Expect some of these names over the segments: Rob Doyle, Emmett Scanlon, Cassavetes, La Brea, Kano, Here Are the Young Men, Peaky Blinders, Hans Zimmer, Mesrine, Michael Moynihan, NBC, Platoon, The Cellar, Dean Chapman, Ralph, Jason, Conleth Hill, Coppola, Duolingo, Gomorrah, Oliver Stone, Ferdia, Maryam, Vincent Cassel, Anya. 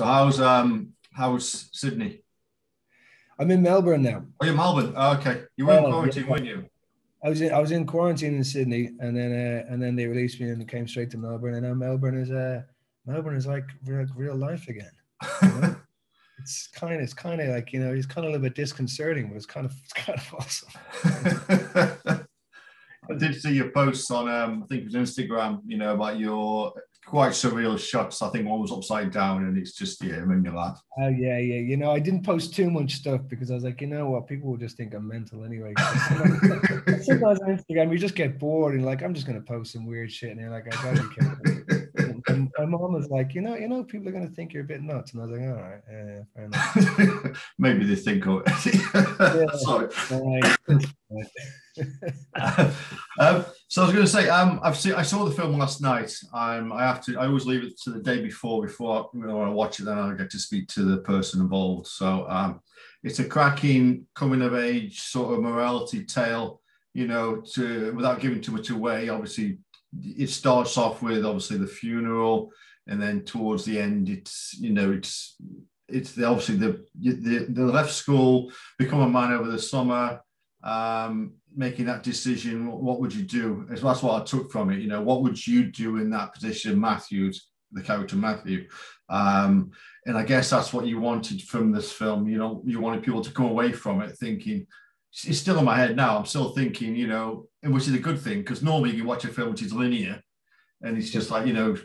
So how's Sydney? I'm in Melbourne now. Oh, you're in Melbourne. Oh, okay, you were in quarantine, weren't you? I was in quarantine in Sydney, and then they released me and came straight to Melbourne. And now Melbourne is like real life again. You know? it's kind of like, you know, it's kind of a little bit disconcerting, but it's kind of awesome. I did see your posts on I think it was Instagram, you know, about your quite surreal shots. I think one was upside down, and it's just, yeah, it made me laugh. Oh, yeah. You know, I didn't post too much stuff because I was like, you know what, people will just think I'm mental anyway. Sometimes on Instagram, we just get bored and like, I'm just going to post some weird shit. And you're like, I gotta be careful. And my mom was like, you know, people are going to think you're a bit nuts. And I was like, all right, fair enough. Maybe they think of it. Sorry. So I was going to say, I saw the film last night. I always leave it to the day before I watch it, then I get to speak to the person involved. So it's a cracking coming of age sort of morality tale, you know, without giving too much away. Obviously, it starts off with obviously the funeral, and then towards the end, they left school, become a man over the summer. Making that decision, what would you do? That's what I took from it. You know, what would you do in that position, the character Matthew? And I guess that's what you wanted from this film. You know, you wanted people to come away from it thinking, it's still in my head now. I'm still thinking, you know, which is a good thing, because normally you watch a film which is linear, and it's just like, you know,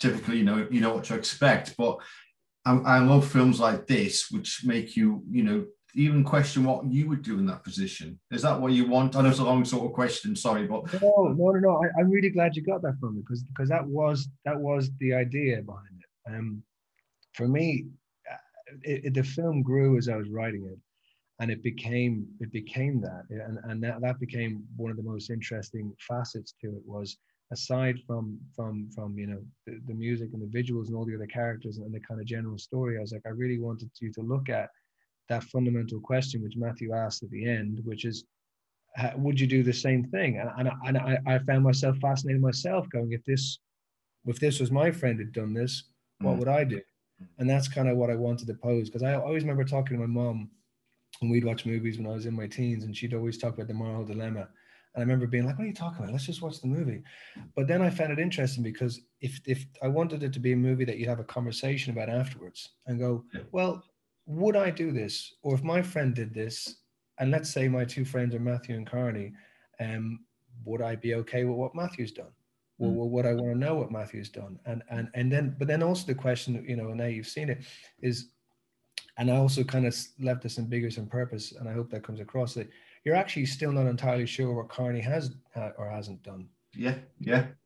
typically, you know what to expect. But I love films like this, which make you, you know, even question what you would do in that position. Is that what you want? I know it's a long sort of question, sorry, but no. I'm really glad you got that from me, because that was the idea behind it. For me, the film grew as I was writing it, and it became that, and that became one of the most interesting facets to it. Was aside from you know the music and the visuals and all the other characters and the kind of general story, I was like, I really wanted you to look at that fundamental question which Matthew asked at the end, which is, would you do the same thing? And I found myself fascinated myself, going, if this was my friend who'd done this, what would I do? And that's kind of what I wanted to pose, because I always remember talking to my mom when we'd watch movies when I was in my teens, and she'd always talk about the moral dilemma. And I remember being like, what are you talking about? Let's just watch the movie. But then I found it interesting, because if I wanted it to be a movie that you'd have a conversation about afterwards and go, well, would I do this? Or if my friend did this, and let's say my two friends are Matthew and Carney, would I be okay with what Matthew's done? Or would I want to know what Matthew's done? And then also the question, you know, and now you've seen it, is, and I also kind of left this ambiguous on purpose, and I hope that comes across, that you're actually still not entirely sure what Carney has or hasn't done. Yeah.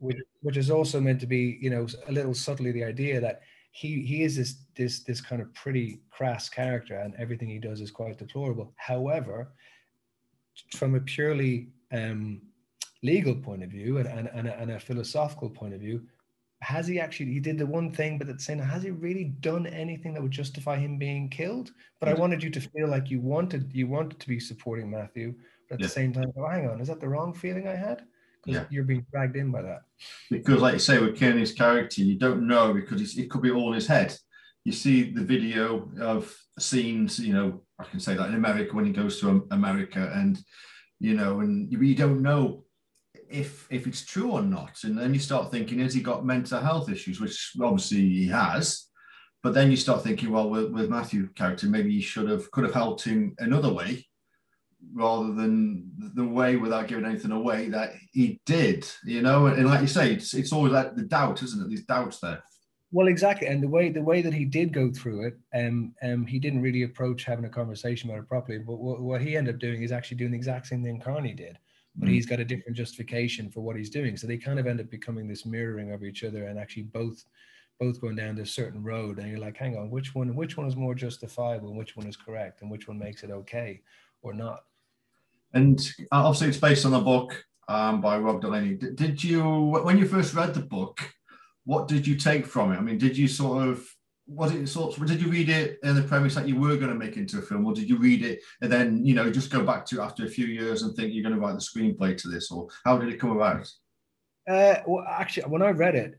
Which is also meant to be, you know, a little subtly the idea that he is this kind of pretty crass character, and everything he does is quite deplorable. However, from a purely legal point of view and a philosophical point of view, he did the one thing, but at the same time, has he really done anything that would justify him being killed? But I wanted you to feel like you wanted to be supporting Matthew, but at the same time, oh, hang on, is that the wrong feeling I had? Because you're being dragged in by that. Because, like you say, with Kearney's character, you don't know, because it could be all in his head. You see the video of scenes, you know, I can say that in America, when he goes to America, and, you know, and you don't know if it's true or not. And then you start thinking, has he got mental health issues? Which obviously he has. But then you start thinking, well, with Matthew's character, maybe he could have helped him another way, rather than the way, without giving anything away, that he did, you know. And like you say, it's always like the doubt, isn't it? These doubts there. Well, exactly. And the way that he did go through it, he didn't really approach having a conversation about it properly. But what he ended up doing is actually doing the exact same thing Carney did, but he's got a different justification for what he's doing. So they kind of end up becoming this mirroring of each other, and actually both going down this certain road. And you're like, hang on, which one is more justifiable, and which one is correct, and which one makes it okay or not? And obviously, it's based on the book by Rob Doyle. Did you, when you first read the book, what did you take from it? I mean, did you read it in the premise that you were going to make into a film, or did you read it and then, you know, just go back to after a few years and think you're going to write the screenplay to this, or how did it come about? Well, actually, when I read it,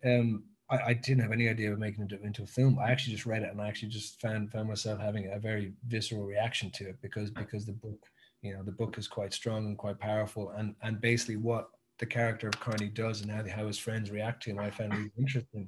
I didn't have any idea of making it into a film. I actually just read it, and I actually just found myself having a very visceral reaction to it because the book, you know, the book is quite strong and quite powerful, and basically what the character of Carney does and how his friends react to him, I found really interesting,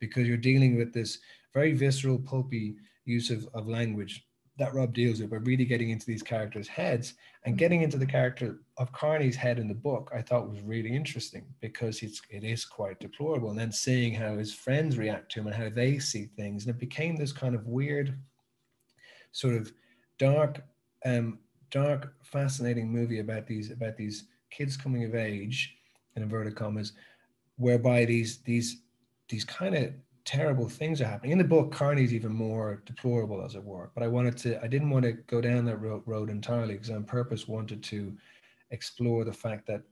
because you're dealing with this very visceral, pulpy use of language that Rob deals with, but really getting into these characters' heads, and getting into the character of Carney's head in the book, I thought was really interesting, because it is quite deplorable. And then seeing how his friends react to him and how they see things, and it became this kind of weird, sort of dark, fascinating movie about these kids coming of age, in inverted commas, whereby these kind of terrible things are happening. In the book, Carney's even more deplorable, as it were, but I didn't want to go down that road entirely, because I on purpose wanted to explore the fact that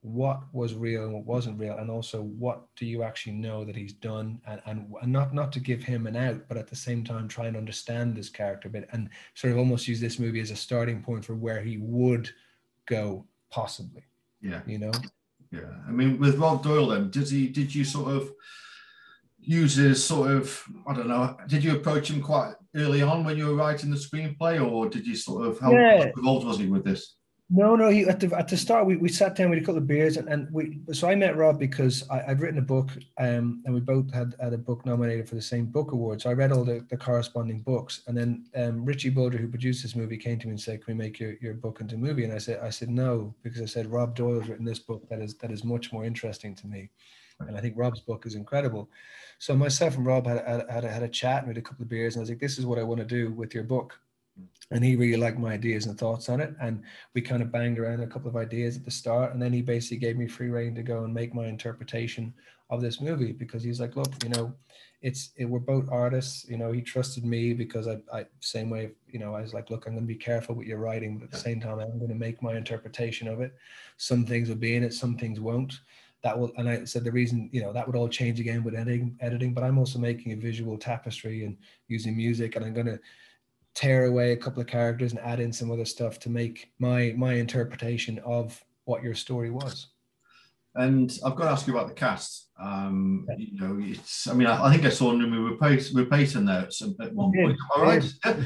what was real and what wasn't real, and also what do you actually know that he's done, and not to give him an out, but at the same time try and understand this character a bit, and sort of almost use this movie as a starting point for where he would go, possibly. Yeah, you know. Yeah, I mean, with Rob Doyle then, did you sort of uses sort of, I don't know, did you approach him quite early on when you were writing the screenplay, or did you sort of, how involved was he with this? No, he, at the start, we sat down with a couple of beers, so I met Rob because I'd written a book, and we both had a book nominated for the same book award, so I read all the corresponding books, and then Richie Boulder, who produced this movie, came to me and said, can we make your book into a movie? And I said no, because I said, Rob Doyle's written this book that is much more interesting to me. And I think Rob's book is incredible. So myself and Rob had a chat and we had a couple of beers, and I was like, this is what I want to do with your book. And he really liked my ideas and thoughts on it. And we kind of banged around a couple of ideas at the start. And then he basically gave me free rein to go and make my interpretation of this movie, because he's like, look, you know, we're both artists, you know, he trusted me because I same way, you know, I was like, look, I'm going to be careful with your writing, but at the same time, I'm going to make my interpretation of it. Some things will be in it, some things won't. And I said the reason, you know, that would all change again with editing, but I'm also making a visual tapestry and using music, and I'm going to tear away a couple of characters and add in some other stuff to make my interpretation of what your story was. And I've got to ask you about the cast. You know, I mean, I think I saw Noomi Rapace in there at one point. Am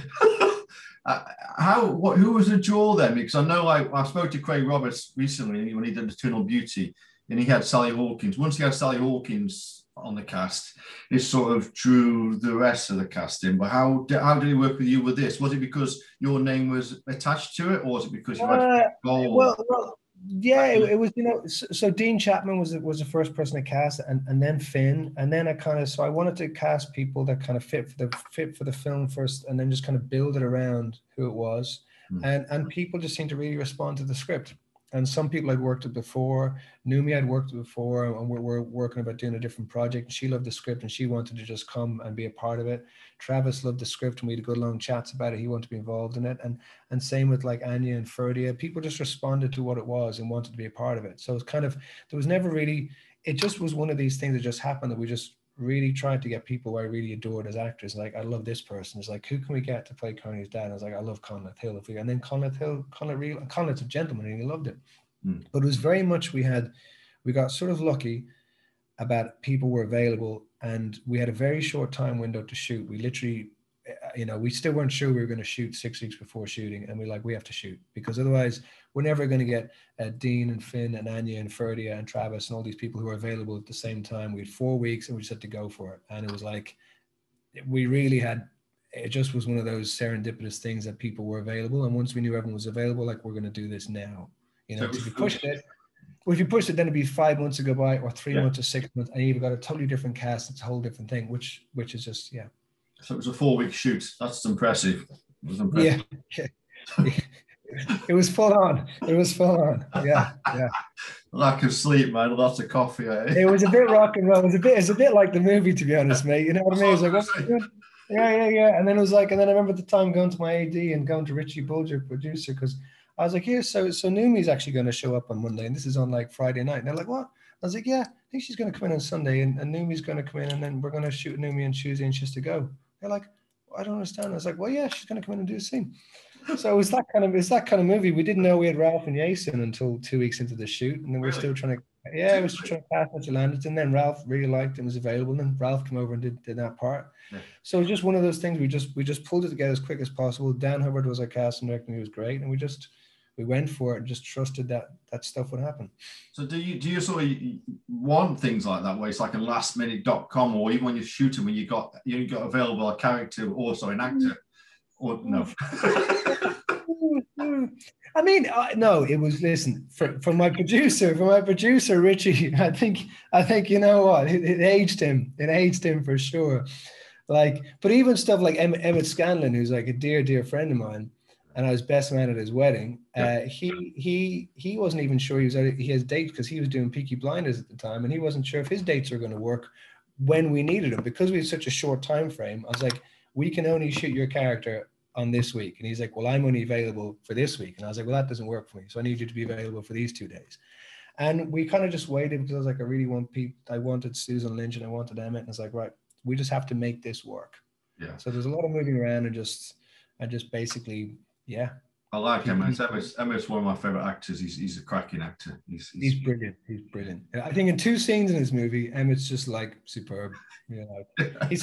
I right? Who was the draw then? Because I know I spoke to Craig Roberts recently when he did Eternal Beauty, and he had Sally Hawkins. Once he had Sally Hawkins on the cast, it sort of drew the rest of the cast in. But how did he work with you with this? Was it because your name was attached to it, or was it because you had a goal? Well, yeah, it was, you know, so Dean Chapman was the first person to cast, and then Finn, and then I wanted to cast people that kind of fit for the film first, and then just kind of build it around who it was. And people just seemed to really respond to the script. And some people I'd worked with before, Noomi I'd worked with before, and we were working about doing a different project. And she loved the script, and she wanted to just come and be a part of it. Travis loved the script, and we had good long chats about it. He wanted to be involved in it, and same with like Anya and Ferdia. People just responded to what it was and wanted to be a part of it. So it's kind of, there was never really, it just was one of these things that just happened, that we just really tried to get people I really adored as actors. Like, I love this person. It's like, who can we get to play Carney's dad? And I was like, I love Conleth Hill. And then Conleth's a gentleman, and he loved it. But it was very much, we got sort of lucky about people were available, and we had a very short time window to shoot. We literally, you know, we still weren't sure we were going to shoot 6 weeks before shooting, and we have to shoot, because otherwise we're never going to get Dean and Finn and Anya and Ferdia and Travis and all these people who are available at the same time. We had 4 weeks, and we just had to go for it. And it was like, we really had, it just was one of those serendipitous things that people were available, and once we knew everyone was available, like, we're going to do this now, you know. So if you pushed it, well, if you pushed it, then it'd be 5 months to go by, or 3 months or 6 months, and you've got a totally different cast. It's a whole different thing, which is just, yeah. So it was a 4 week shoot. That's impressive. It was impressive. Yeah. It was full on. It was full on. Yeah. Yeah. Lack of sleep, man. Lots of coffee. Eh? It was a bit rock and roll. It was a bit like the movie, to be honest, mate. You know what I mean? It was like, what are you doing? Yeah. And then it was like, and then I remember at the time going to my AD and going to Richie Boulder, producer, because I was like, here, so Noomi's actually going to show up on Monday, and this is on like Friday night. And they're like, what? I was like, yeah, I think she's going to come in on Sunday, and Noomi's going to come in, and then we're going to shoot Noomi on Tuesday, and she has to go. They're like, I don't understand. I was like, well, yeah, she's going to come in and do a scene. So it's that kind of movie. We didn't know we had Ralph and Jason until 2 weeks into the shoot, and then we're still trying to Yeah, it was trying to pass Mr. Landis, and then Ralph really liked and was available, and Ralph came over and did that part. Yeah. So it was just one of those things. We just pulled it together as quick as possible. Dan Hubbard was our casting director, and he was great, and we went for it and just trusted that stuff would happen. So do you sort of want things like that, where it's like a last minute .com, or even when you're shooting, when you got available a character, also an actor, or no? I mean, no, it was, listen, from my producer, Richie, I think, you know what, it aged him for sure. Like, but even stuff like Emmett Scanlon, who's like a dear, dear friend of mine, and I was best man at his wedding. He wasn't even sure he had dates, because he was doing Peaky Blinders at the time, and he wasn't sure if his dates were going to work when we needed them, because we had such a short time frame. I was like, we can only shoot your character on this week. And he's like, well, I'm only available for this week. And I was like, well, that doesn't work for me. So I need you to be available for these 2 days. And we kind of just waited, because I was like, I really want people. I wanted Susan Lynch and I wanted Emmett. And I was like, right, we just have to make this work. Yeah. So there's a lot of moving around and just basically, yeah. I like Emmett. Emmett's one of my favorite actors. He's a cracking actor. He's brilliant. He's brilliant. I think in 2 scenes in this movie, Emmett's just like superb. You know, he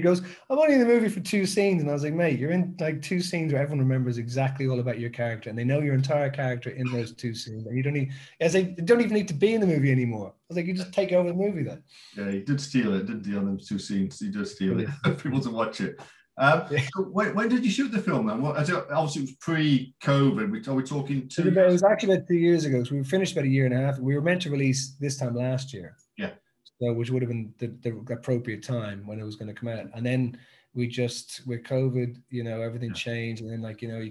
goes, I'm only in the movie for 2 scenes, and I was like, mate, you're in like 2 scenes where everyone remembers exactly all about your character, and they know your entire character in those 2 scenes, and you don't even need to be in the movie anymore. I was like, you just take over the movie then. Yeah, he did steal it, didn't he? On those 2 scenes, he does steal it. People to watch it. So when did you shoot the film then? Well, obviously it was pre-COVID. Are we talking 2 years? It was actually about 2 years ago. So we finished about a year and a half. We were meant to release this time last year. Yeah. So which would have been the appropriate time when it was going to come out. And then with COVID, you know, everything changed. And then, like, you know, we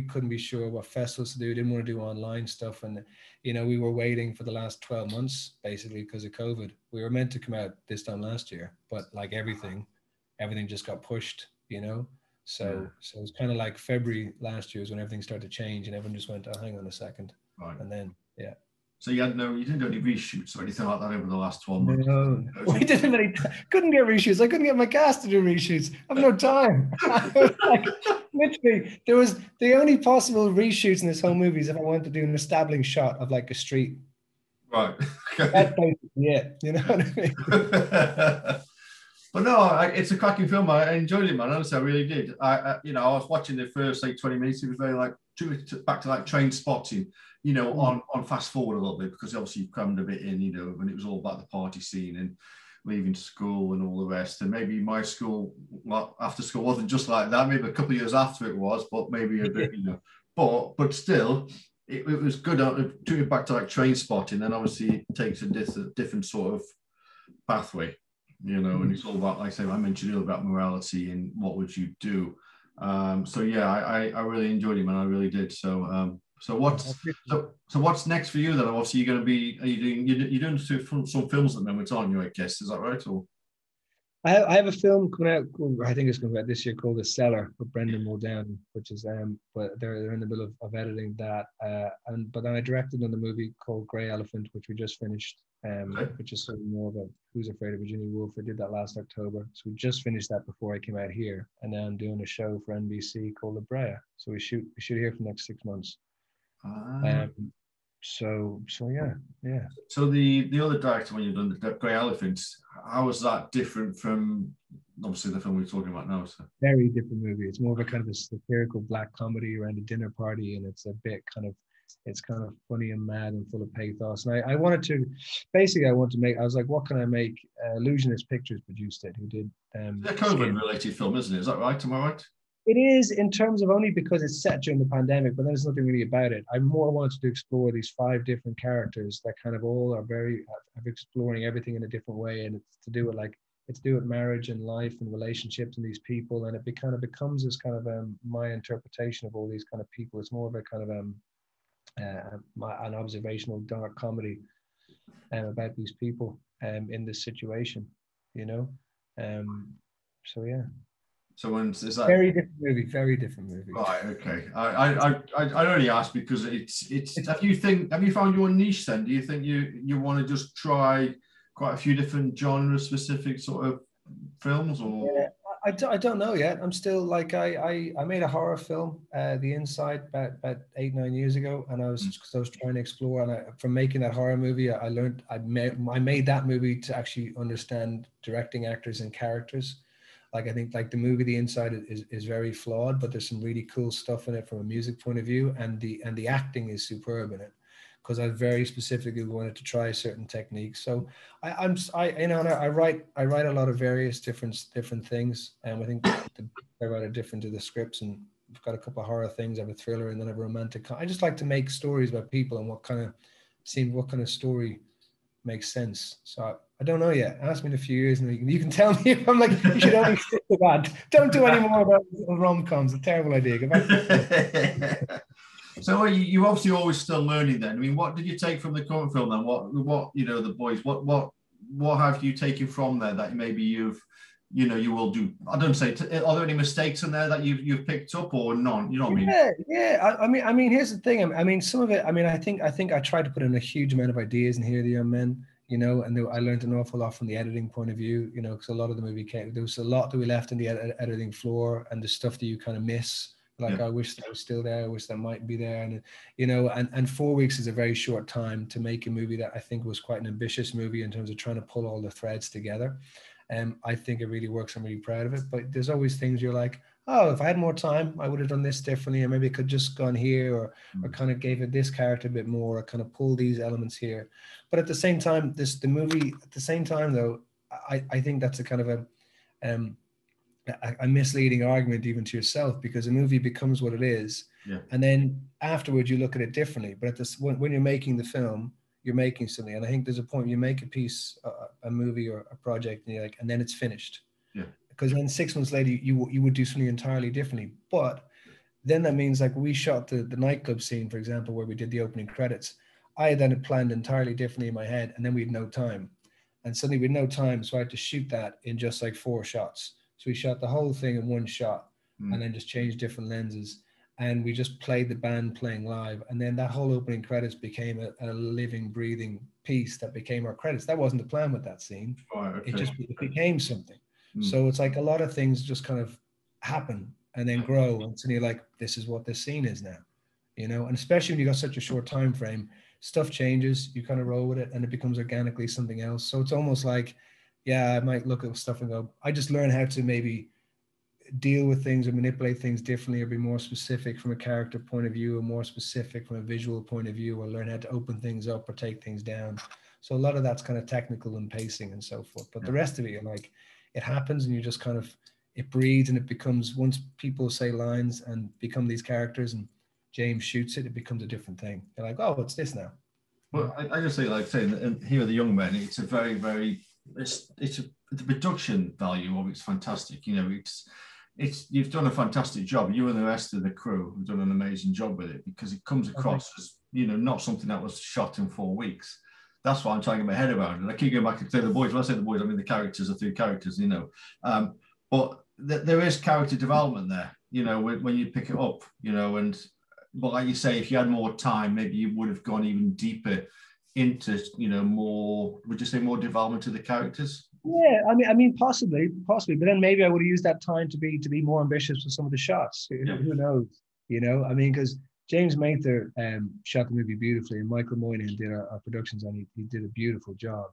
couldn't be sure what festivals to do. We didn't want to do online stuff. And, you know, we were waiting for the last 12 months, basically, because of COVID. We were meant to come out this time last year, but like everything just got pushed, you know? So it was kind of like February last year is when everything started to change, and everyone just went, oh, hang on a second. Right. And then, yeah. So you didn't do any reshoots or anything like that over the last 12 months? No, we didn't have any, couldn't get reshoots. I couldn't get my cast to do reshoots. I have no time. Like, literally, there was the only possible reshoots in this whole movie is if I wanted to do an establishing shot of like a street. Right. Okay. That's basically it, you know what I mean? But no, it's a cracking film. I enjoyed it, man. Honestly, I really did. I was watching the first, like, 20 minutes. It was very, like, back to, like, train spotting, you know, on fast forward a little bit, because obviously you crammed a bit in, you know, when it was all about the party scene and leaving school and all the rest. And maybe my school, well, after school wasn't just like that. Maybe a couple of years after it was, but maybe a bit, you know. But still, it was good. It took it back to, like, train spotting, and obviously it takes a different sort of pathway. You know, and it's all about, like I say, I mentioned earlier about morality and what would you do. So yeah, I really enjoyed it, man. I really did. So what's next for you then? Obviously, you're going to be you're doing some films at the moment, aren't you? I guess, is that right? Or I have a film coming out. I think it's coming out this year, called The Cellar, with Brendan Muldown, which is but they're in the middle of editing that. But then I directed another movie called Grey Elephant, which we just finished. Which is sort of more about Who's Afraid of Virginia Woolf. I did that last October, so we just finished that before I came out here, and now I'm doing a show for NBC called La Brea. So we shoot here for the next 6 months. So yeah. So the other director, when you've done the Grey Elephants, how was that different from obviously the film we're talking about now? So very different movie. It's more of a kind of a satirical black comedy around a dinner party, and it's a bit kind of. It's kind of funny and mad and full of pathos. And I was like, what can I make? Illusionist Pictures produced it, who did... It's a COVID-related film, isn't it? Is that right? Am I right? It is, in terms of only because it's set during the pandemic, but there's nothing really about it. I more wanted to explore these 5 different characters that kind of all are very... I'm exploring everything in a different way, and it's to do with, like, it's to do with marriage and life and relationships and these people, and it kind of becomes this kind of my interpretation of all these kind of people. It's more of a kind of... an observational dark comedy about these people in this situation, you know. So yeah. So when's is that? Very different movie. Right. Okay. I only ask because it's. Have you found your niche then? Do you think you want to just try quite a few different genre specific sort of films or? Yeah. I don't know yet. I'm still like, I made a horror film, The Inside, about 8-9 years ago, and I was because I was trying to explore. And from making that horror movie, I learned I made that movie to actually understand directing, actors, and characters. Like, I think like the movie The Inside is very flawed, but there's some really cool stuff in it from a music point of view, and the acting is superb in it. Because I very specifically wanted to try certain techniques, so I write a lot of various different things, and I think the I write are different to the scripts, and I've got a couple of horror things, I have a thriller, and then I have a romantic. I just like to make stories about people and what kind of story makes sense. So I don't know yet. Ask me in a few years, and you can tell me if I'm like, you should only stick to that. Don't do any more about rom-coms. A terrible idea. So you're obviously always still learning then. I mean, what did you take from the current film then? What have you taken from there that maybe you will do? I don't say, are there any mistakes in there that you've picked up or none? You know what I mean? Yeah. I mean, here's the thing. I mean, some of it, I think I tried to put in a huge amount of ideas in Here Are the Young Men, you know, and I learned an awful lot from the editing point of view, you know, because a lot of the movie there was a lot that we left in the editing floor, and the stuff that you kind of miss. Like, yeah. I wish that was still there. I wish that might be there. And, you know, and 4 weeks is a very short time to make a movie that I think was quite an ambitious movie in terms of trying to pull all the threads together. And I think it really works. I'm really proud of it. But there's always things you're like, oh, if I had more time, I would have done this differently. Or maybe I could just gone here or kind of gave it this character a bit more, or kind of pull these elements here. But at the same time, though, I think that's a kind of a misleading argument even to yourself, because a movie becomes what it is, yeah. And then afterwards you look at it differently. But when you're making the film, you're making something, and I think there's a point you make a piece, a movie or a project, and you're like, and then it's finished, yeah. Because then 6 months later you would do something entirely differently. But then that means, like, we shot the nightclub scene, for example, where we did the opening credits. I had then planned entirely differently in my head, and then we had no time, and suddenly we had no time, so I had to shoot that in just like 4 shots. So we shot the whole thing in 1 shot, and then just changed different lenses. And we just played the band playing live. And then that whole opening credits became a living, breathing piece that became our credits. That wasn't the plan with that scene. Oh, okay. It became something. So it's like a lot of things just kind of happen and then grow. And suddenly you're like, this is what this scene is now, you know? And especially when you got such a short time frame, stuff changes, you kind of roll with it, and it becomes organically something else. So it's almost like, yeah, I might look at stuff and go, I just learn how to maybe deal with things or manipulate things differently, or be more specific from a character point of view, or more specific from a visual point of view, or learn how to open things up or take things down. So a lot of that's kind of technical and pacing and so forth. But the rest of it, you're like, it happens, and you just kind of, it breeds, and it becomes, once people say lines and become these characters and James shoots it, it becomes a different thing. You're like, oh, it's this now. Well, I just say, like saying, and Here Are the Young Men, it's a very, very, the production value of it's fantastic. You know, it's you've done a fantastic job. You and the rest of the crew have done an amazing job with it, because it comes across as, you know, not something that was shot in 4 weeks. That's what I'm trying to get my head around. And I keep going back and say the boys. When I say the boys, I mean the characters are 3 characters, you know. But there is character development there, you know, when you pick it up, you know. And but like you say, if you had more time, maybe you would have gone even deeper into, you know, more, would you say more development to the characters? Yeah, I mean possibly, but then maybe I would have used that time to be more ambitious with some of the shots. Yeah. Who knows? You know, I mean, because James Mather shot the movie beautifully, and Michael Moynihan did our productions, and he did a beautiful job.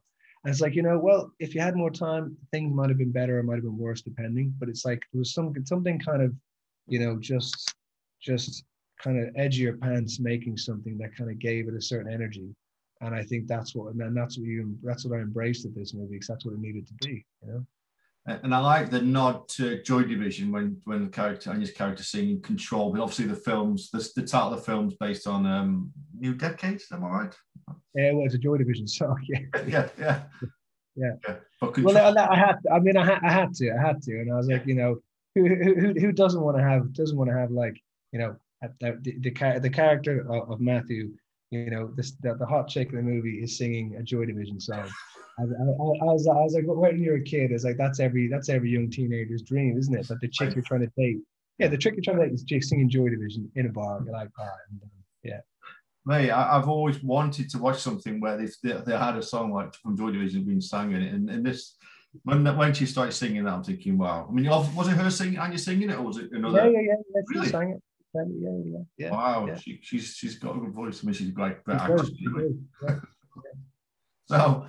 And it's like, you know, well, if you had more time, things might have been better or might have been worse, depending. But it's like there was something kind of, you know, just kind of edgier pants making something that kind of gave it a certain energy. And I think that's what I embraced with this movie, because that's what it needed to be, you know. And I like the nod to Joy Division when the character, Anya's character, singing Control. But obviously the title of the film's based on New Decades. Am I right? Yeah, well, it's a Joy Division song. Yeah, yeah. But Control. Well, I had. I mean, I had to, and I was like, you know, who doesn't want to have, like, you know, the character of Matthew. You know, the hot chick in the movie is singing a Joy Division song. I was like, when you're a kid, it's like that's every young teenager's dream, isn't it? But the chick you're trying to date, yeah, the chick you're trying to date is just singing Joy Division in a bar. You're like, all right, I'm done. Yeah. Mate, I've always wanted to watch something where they had a song like from Joy Division being sung in it, and this When she started singing that, I'm thinking, wow. I mean, was it her singing? Anya singing it, or was it another? Yeah. Really? She sang it. Yeah. Wow, yeah. She's got a good voice. I mean, she's a great actress. Yeah. So,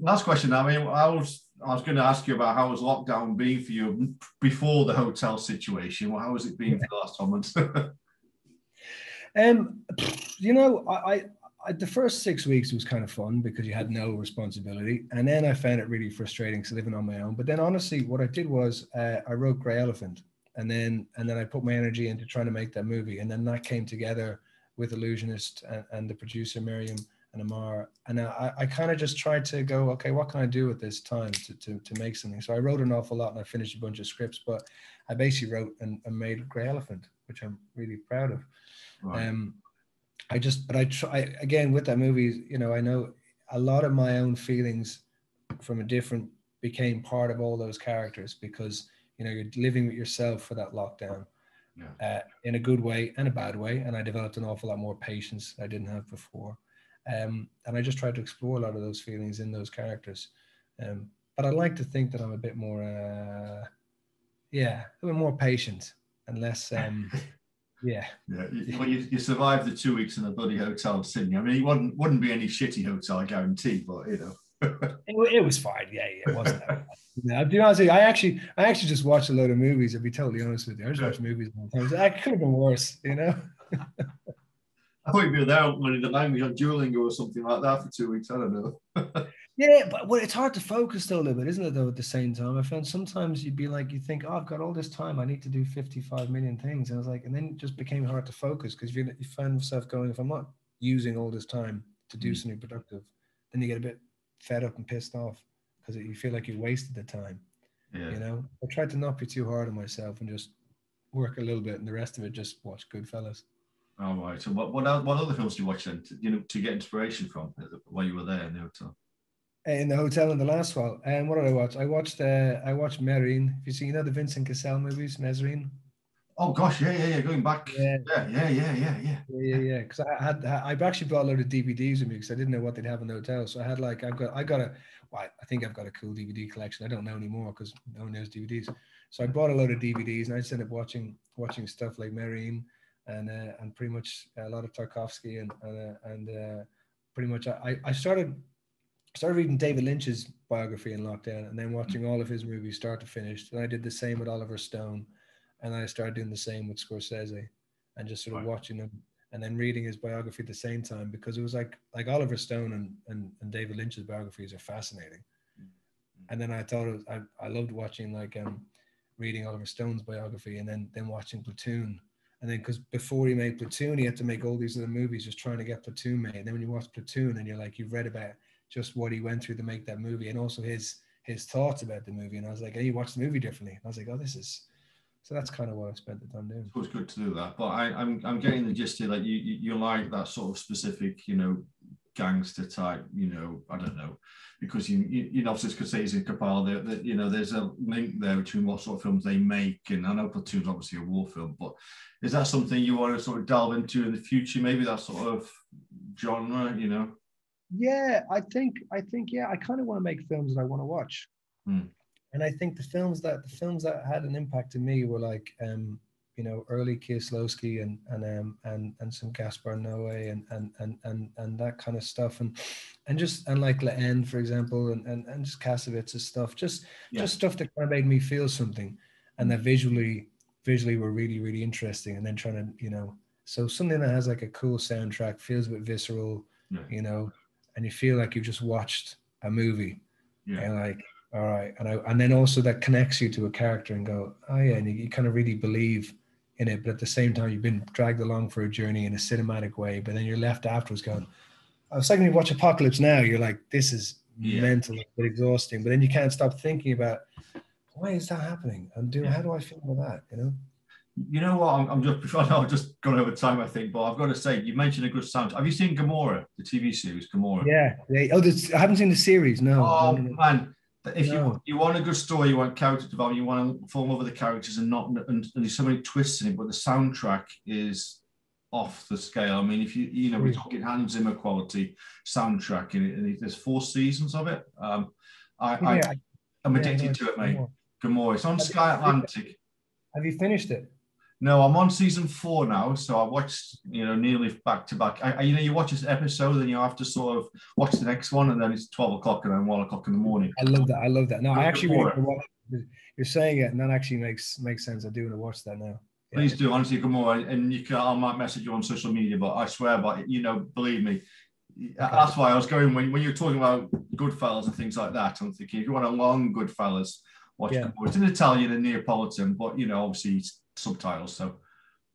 last question. I mean, I was going to ask you about how was lockdown being for you before the hotel situation. Well, how was it being for the last 2 months? You know, I the first 6 weeks was kind of fun because you had no responsibility, and then I found it really frustrating living on my own. But then, honestly, what I did was I wrote Grey Elephant, and then I put my energy into trying to make that movie, and then that came together with Illusionist and the producer Maryam and Amar, and I kind of just tried to go, okay, what can I do at this time to make something? So I wrote an awful lot, and I finished a bunch of scripts, but I basically wrote and made Grey Elephant, which I'm really proud of. Right. But I try again with that movie, you know, I know a lot of my own feelings from a different became part of all those characters, because, you know, you're living with yourself for that lockdown. Yeah. In a good way and a bad way. And I developed an awful lot more patience I didn't have before. And I just tried to explore a lot of those feelings in those characters. But I like to think that I'm a bit more, a bit more patient and less... Yeah. Well, you survived the 2 weeks in the bloody hotel in Sydney. I mean, it wouldn't be any shitty hotel, I guarantee. But you know, it was fine. Yeah, it wasn't. I'll be honest with you, I actually just watched a load of movies. I'll be totally honest with you. I just watched movies sometimes. I could have been worse, you know. I thought you'd be there learning the language on Duolingo or something like that for 2 weeks. I don't know. Yeah, but well, it's hard to focus though a little bit, isn't it, though, at the same time? I found sometimes you'd be like, you think, oh, I've got all this time, I need to do 55 million things. And I was like, and then it just became hard to focus because you find yourself going, if I'm not using all this time to do something productive, then you get a bit fed up and pissed off because you feel like you wasted the time, you know? I tried to not be too hard on myself and just work a little bit, and the rest of it, just watch Goodfellas. All right. So what other films do you watch then, you know, to get inspiration from while you were there in the hotel? In the hotel in the last while. And what did I watch? I watched Mesrine. If you see, you know, the Vincent Cassel movies, Mesrine. Oh gosh, yeah. Going back. Yeah. Because I actually brought a load of DVDs with me because I didn't know what they'd have in the hotel. So I had like, I think I've got a cool DVD collection. I don't know anymore because no one knows DVDs. So I brought a load of DVDs and I just ended up watching stuff like Mesrine and pretty much a lot of Tarkovsky and pretty much I started reading David Lynch's biography in lockdown and then watching all of his movies start to finish. And I did the same with Oliver Stone, and I started doing the same with Scorsese, and just sort of watching him and then reading his biography at the same time, because it was like Oliver Stone and David Lynch's biographies are fascinating. And then I thought I loved watching reading Oliver Stone's biography and then watching Platoon. And then, because before he made Platoon, he had to make all these other movies just trying to get Platoon made. And then when you watch Platoon and you're like, you've read about just what he went through to make that movie, and also his thoughts about the movie. And I was like, hey, you watch the movie differently. And I was like, oh, this is... So that's kind of what I spent the time doing. It was good to do that. But I'm getting the gist here that you like that sort of specific, you know, gangster type, you know, I don't know, because you know, obviously Scorsese and Coppola, that, you know, there's a link there between what sort of films they make, and I know Platoon's obviously a war film, but is that something you want to sort of delve into in the future, maybe that sort of genre, you know? Yeah, I think I kind of want to make films that I want to watch, and I think the films that had an impact on me were like, you know, early Kieslowski and some Gaspar Noé and that kind of stuff, and like Le Haine, for example, and just Cassavetes' stuff, just stuff that kind of made me feel something, and that visually were really, really interesting. And then trying to, you know, so something that has like a cool soundtrack, feels a bit visceral, you know, and you feel like you've just watched a movie, and like, all right, and then also that connects you to a character and go, oh yeah, and you kind of really believe in it, but at the same time you've been dragged along for a journey in a cinematic way, but then you're left afterwards going, I was like, when you watch Apocalypse Now, you're like, this is mental, but exhausting, but then you can't stop thinking about, why is that happening, and how do I feel about that, you know? You know what, I've just gone over time, I think, but I've got to say, you mentioned a good sound. Have you seen Gomorrah, the TV series, Gomorrah? Yeah. Oh, I haven't seen the series, no. Oh, man. If you want a good story, you want character development, you want to form over the characters and there's so many twists in it, but the soundtrack is off the scale. I mean, if you know, we're talking Hans Zimmer quality soundtrack in it, and there's 4 seasons of it. I I'm addicted to it, mate. Gomorrah. It's on Sky Atlantic. Have you finished it? No, I'm on season 4 now, so I watched, you know, nearly back to back. You know, you watch this episode, and you have to sort of watch the next one, and then it's 12 o'clock and then 1 o'clock in the morning. I love that. I love that. No, I actually really watch it. You're saying it, and that actually makes sense. I do want to watch that now. Yeah. Please do, honestly, Gomorrah. And you can, I might message you on social media, but I swear by it, you know, believe me. Okay. That's why I was going, when you were talking about Goodfellas and things like that, I'm thinking, if you want a long Goodfellas, watch Gomorrah. It's in Italian and Neapolitan, but, you know, obviously it's subtitles. So,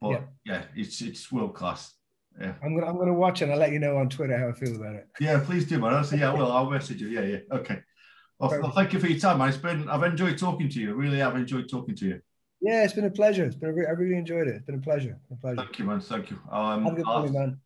but yeah it's world class. Yeah, I'm gonna watch it and I'll let you know on Twitter how I feel about it. Yeah, please do, man. Honestly, yeah, I'll message you. Yeah, okay. Well, thank you for your time, man. I've enjoyed talking to you. Really have enjoyed talking to you. Yeah, it's been a pleasure. I really enjoyed it. It's been a pleasure. Thank you, man. Thank you. Have a good morning, man.